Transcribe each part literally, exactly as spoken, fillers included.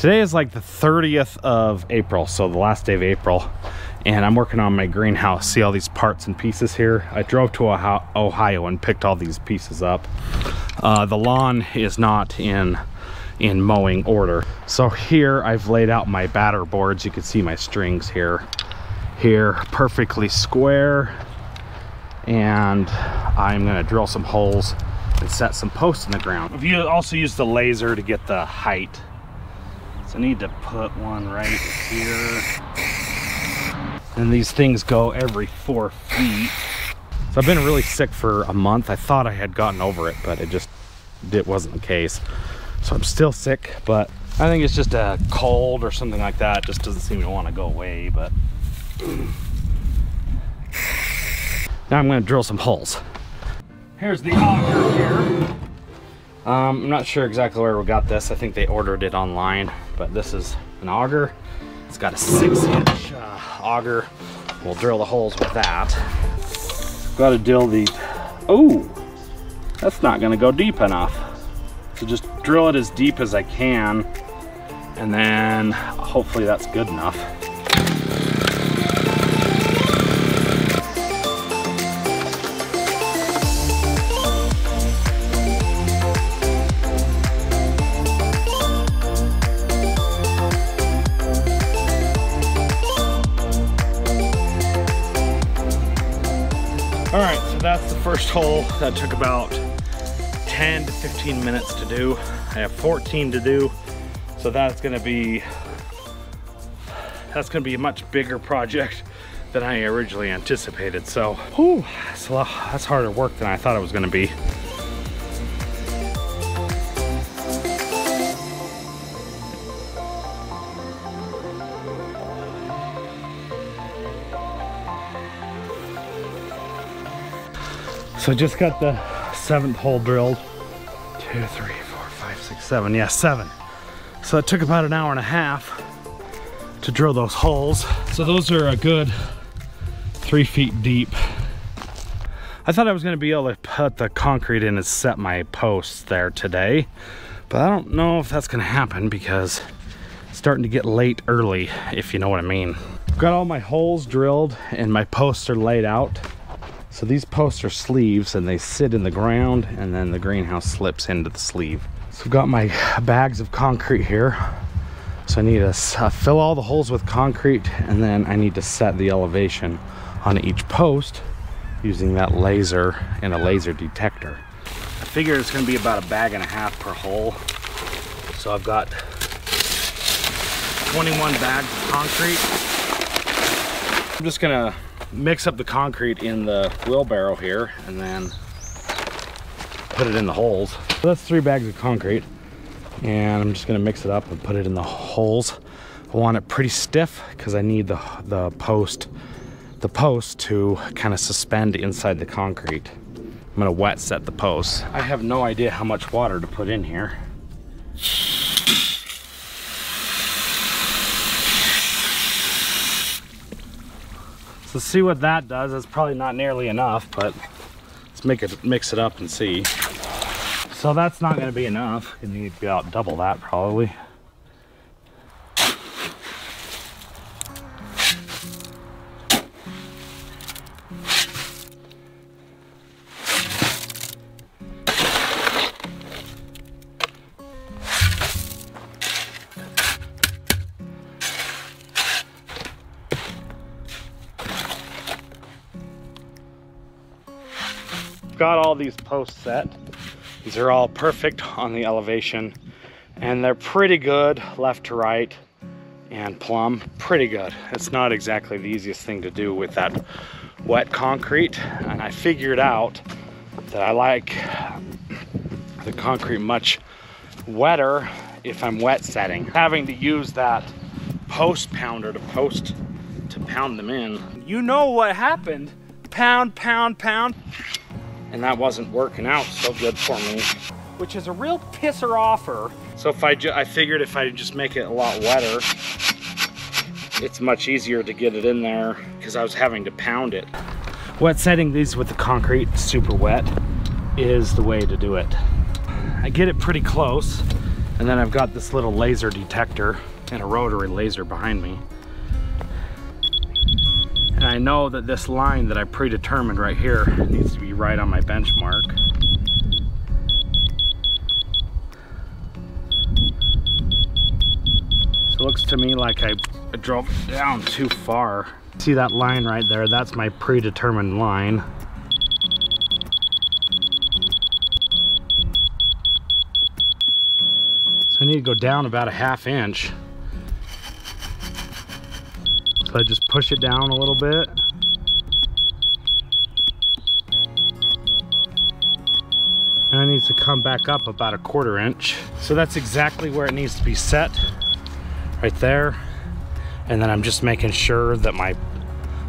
Today is like the thirtieth of April, so the last day of April, and I'm working on my greenhouse. See all these parts and pieces here? I drove to Ohio and picked all these pieces up. Uh, the lawn is not in in mowing order. So here I've laid out my batter boards. You can see my strings here. Here, perfectly square. And I'm gonna drill some holes and set some posts in the ground. You also use the laser to get the height. So I need to put one right here. And these things go every four feet. So I've been really sick for a month. I thought I had gotten over it, but it just it wasn't the case. So I'm still sick, but I think it's just a cold or something like that. It just doesn't seem to want to go away, but. Now I'm gonna drill some holes. Here's the auger here. Um, I'm not sure exactly where we got this. I think they ordered it online, but this is an auger. It's got a six inch uh, auger. We'll drill the holes with that. Gotta drill the, oh, that's not gonna go deep enough. So just drill it as deep as I can, and then hopefully that's good enough. All right, so that's the first hole. That took about ten to fifteen minutes to do. I have fourteen to do, so that's gonna be, that's gonna be a much bigger project than I originally anticipated. So, whew, that's, a lot, that's harder work than I thought it was gonna be. So just got the seventh hole drilled. Two, three, four, five, six, seven. Yeah, seven. So it took about an hour and a half to drill those holes. So those are a good three feet deep. I thought I was gonna be able to put the concrete in and set my posts there today, but I don't know if that's gonna happen because it's starting to get late early, if you know what I mean. Got all my holes drilled and my posts are laid out. So these posts are sleeves and they sit in the ground and then the greenhouse slips into the sleeve. So I've got my bags of concrete here. So I need to uh, fill all the holes with concrete and then I need to set the elevation on each post using that laser and a laser detector. I figure it's gonna be about a bag and a half per hole. So I've got twenty-one bags of concrete. I'm just gonna mix up the concrete in the wheelbarrow here and then put it in the holes. So that's three bags of concrete and I'm just gonna mix it up and put it in the holes. I want it pretty stiff because I need the, the post the post to kind of suspend inside the concrete. I'm gonna wet set the posts. I have no idea how much water to put in here. So see what that does. That's probably not nearly enough, but let's make it mix it up and see. So that's not gonna be enough. You need to be out double that probably. Got all these posts set. These are all perfect on the elevation and they're pretty good left to right and plumb. Pretty good. It's not exactly the easiest thing to do with that wet concrete, and I figured out that I like the concrete much wetter if I'm wet setting. Having to use that post pounder to post to pound them in. You know what happened? Pound, pound, pound. And that wasn't working out so good for me, which is a real pisser offer. So if I, ju I figured if I just make it a lot wetter, it's much easier to get it in there because I was having to pound it. Wet setting these with the concrete super wet is the way to do it. I get it pretty close And then I've got this little laser detector and a rotary laser behind me. And I know that this line that I predetermined right here needs to be right on my benchmark. So it looks to me like I drove down too far. See that line right there? That's my predetermined line. I need to go down about a half inch. So I just push it down a little bit. And it needs to come back up about a quarter inch. So that's exactly where it needs to be set, right there. And then I'm just making sure that my,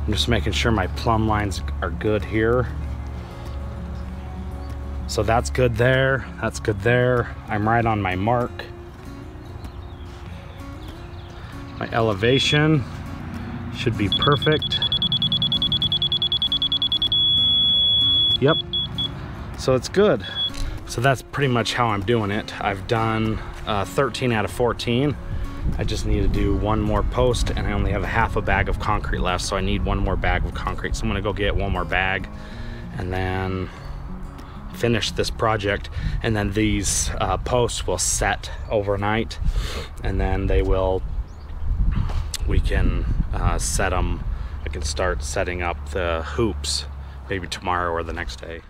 I'm just making sure my plumb lines are good here. So that's good there, that's good there. I'm right on my mark. My elevation should be perfect. Yep, so it's good. So that's pretty much how I'm doing it. I've done uh, thirteen out of fourteen. I just need to do one more post, and I only have a half a bag of concrete left, so I need one more bag of concrete. So I'm gonna go get one more bag and then finish this project, and then these uh, posts will set overnight, and then they will, we can uh, set them, I can start setting up the hoops maybe tomorrow or the next day.